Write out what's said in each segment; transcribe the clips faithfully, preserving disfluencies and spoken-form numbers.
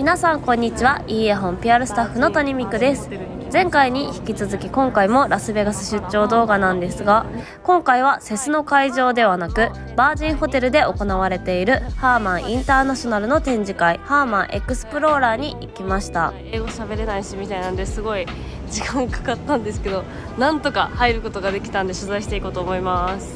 皆さんこんにちは。 イーエー 本 ピーアール スタッフの谷美久です。前回に引き続き今回もラスベガス出張動画なんですが、今回はセスの会場ではなくバージンホテルで行われているハーマンインターナショナルの展示会、ハーマンエクスプローラーに行きました。英語喋れないしみたいなんですごい時間かかったんですけど、なんとか入ることができたんで取材していこうと思います。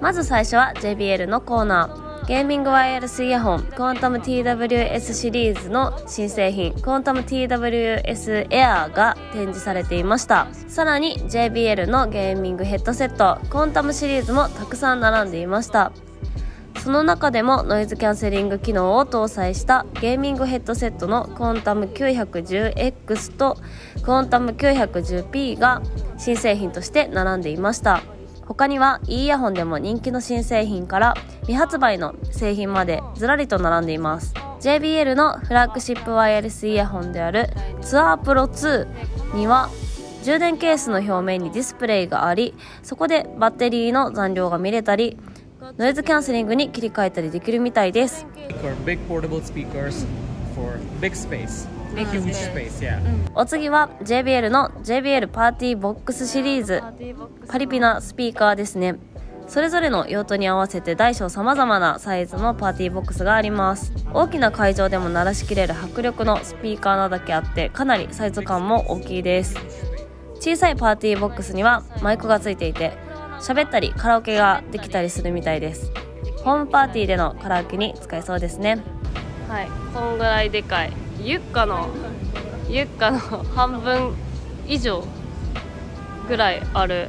まず最初は ジェイビーエル のコーナー。ゲーミングワイヤレスイヤホン、クォンタム ティーダブリューエス シリーズの新製品、クォンタム ティーダブリューエス Air が展示されていました。さらに ジェイビーエル のゲーミングヘッドセット、クォンタムシリーズもたくさん並んでいました。その中でもノイズキャンセリング機能を搭載したゲーミングヘッドセットのクォンタム きゅうひゃくじゅうエックス とクォンタム きゅうひゃくじゅうピー が新製品として並んでいました。他には イー イヤホンでも人気の新製品から未発売の製品までずらりと並んでいます。 ジェイビーエル のフラッグシップワイヤレスイヤホンであるツアープロツーには充電ケースの表面にディスプレイがあり、そこでバッテリーの残量が見れたり、ノイズキャンセリングに切り替えたりできるみたいです。お次は ジェイビーエル の ジェイビーエル パーティーボックスシリーズ、パリピなスピーカーですね。それぞれの用途に合わせて大小さまざまなサイズのパーティーボックスがあります。大きな会場でも鳴らしきれる迫力のスピーカーなだけあって、かなりサイズ感も大きいです。小さいパーティーボックスにはマイクがついていて、喋ったりカラオケができたりするみたいです。ホームパーティーでのカラオケに使えそうですね。はい、こんぐらいでかいユッカのユッカの半分以上ぐらいある。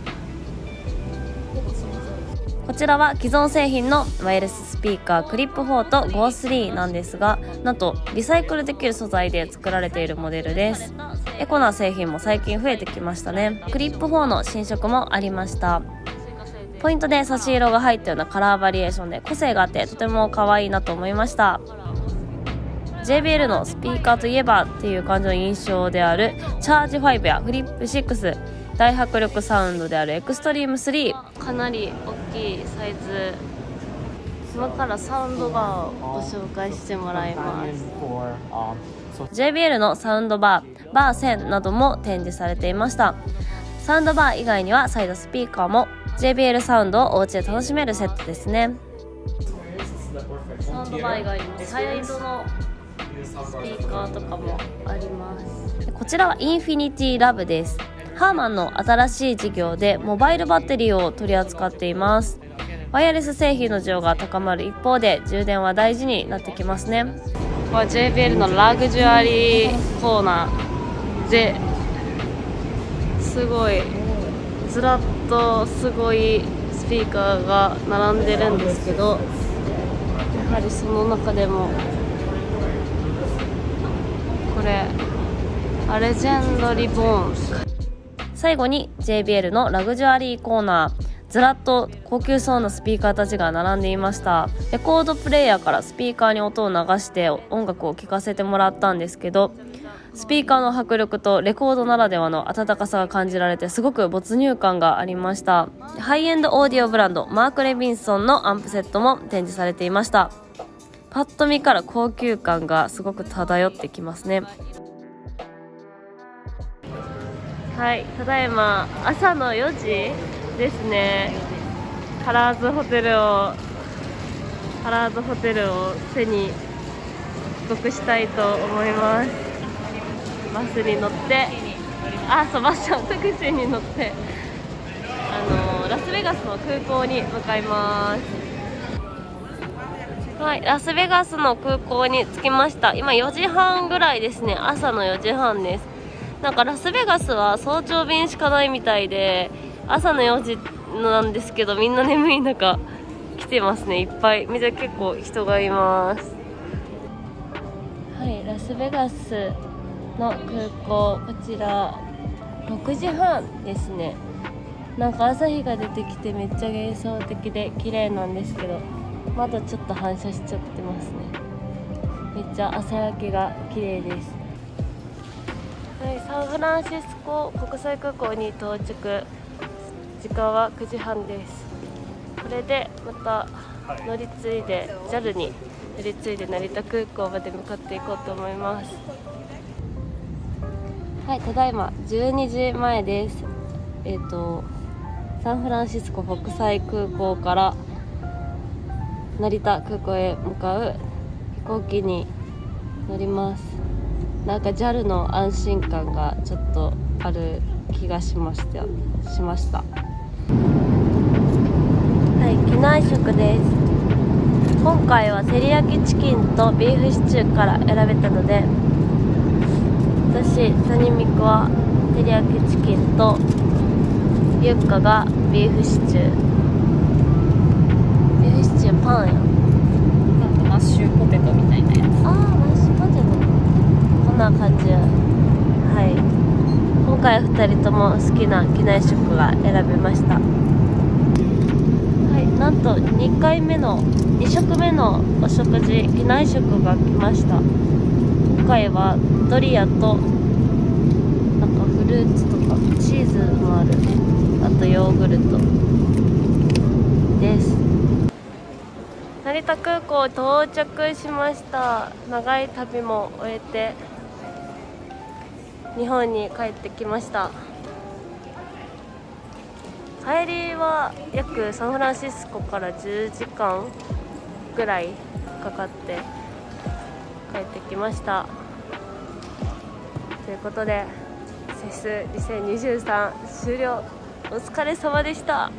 こちらは既存製品のワイヤレススピーカークリップフォーと ゴースリー なんですが、なんとリサイクルできる素材で作られているモデルです。エコな製品も最近増えてきましたね。クリップフォーの新色もありました。ポイントで差し色が入ったようなカラーバリエーションで個性があって、とても可愛いなと思いました。ジェイビーエル のスピーカーといえばっていう感じの印象であるチャージファイブやフリップシックス、大迫力サウンドであるエクストリームスリー、かなり大きいサイズ。今からサウンドバーをご紹介してもらいます。 ジェイビーエル のサウンドバー、バーせんなども展示されていました。サウンドバー以外にはサイドスピーカーも。 ジェイビーエル サウンドをお家で楽しめるセットですね。サウンドバー以外にもサイドのスピーカーとかもあります。こちらはインフィニティラブです。ハーマンの新しい事業でモバイルバッテリーを取り扱っています。ワイヤレス製品の需要が高まる一方で、充電は大事になってきますね。これ ジェイビーエル のラグジュアリーコーナーで、すごいずらっとすごいスピーカーが並んでるんですけど、やはりその中でもこれアレジェンドリボーン。最後に ジェイビーエル のラグジュアリーコーナー、ずらっと高級そうなスピーカーたちが並んでいました。レコードプレイヤーからスピーカーに音を流して音楽を聴かせてもらったんですけど、スピーカーの迫力とレコードならではの温かさが感じられて、すごく没入感がありました。ハイエンドオーディオブランドマーク・レビンソンのアンプセットも展示されていました。パッと見から高級感がすごく漂ってきますね。はい、ただいま朝のよじですね。カラーズホテルをカラーズホテルを背に帰国したいと思います。バスに乗ってあそうバスのタクシーに乗ってあのラスベガスの空港に向かいます。はい、ラスベガスの空港に着きました。今よじはんぐらいですね。朝のよじはんです。なんかラスベガスは早朝便しかないみたいで、朝のよじなんですけど、みんな眠い中来てますね。いっぱいめちゃ結構人がいます。はい、ラスベガスの空港、こちらろくじはんですね。なんか朝日が出てきてめっちゃ幻想的で綺麗なんですけど、まだちょっと反射しちゃってますね。めっちゃ朝焼けが綺麗です。はい、サンフランシスコ国際空港に到着。時間はくじはんです。これでまた乗り継いで ジャル に乗り継いで成田空港まで向かっていこうと思います。はい、ただいまじゅうにじまえです。えっとサンフランシスコ国際空港から成田空港へ向かう飛行機に乗ります。なんか ジャル の安心感がちょっとある気がしましたしました。はい、機内食です。今回は照り焼きチキンとビーフシチューから選べたので、私、トニミクは照り焼きチキンとユッカがビーフシチュー。ビーフシチューパンやなんかマッシュポテトみたいなやつ。ああ、マッシュポテト、こんな感じ。はい、今回ふたりとも好きな機内食が選べました。なんとにかいめのに食目のお食事、機内食が来ました。今回はドリアとなんかフルーツとかチーズもある、あとヨーグルトです。成田空港到着しました。長い旅も終えて日本に帰ってきました。帰りは約サンフランシスコからじゅうじかんぐらいかかって帰ってきました。ということで、シーイーエスにせんにじゅうさん終了。お疲れ様でした。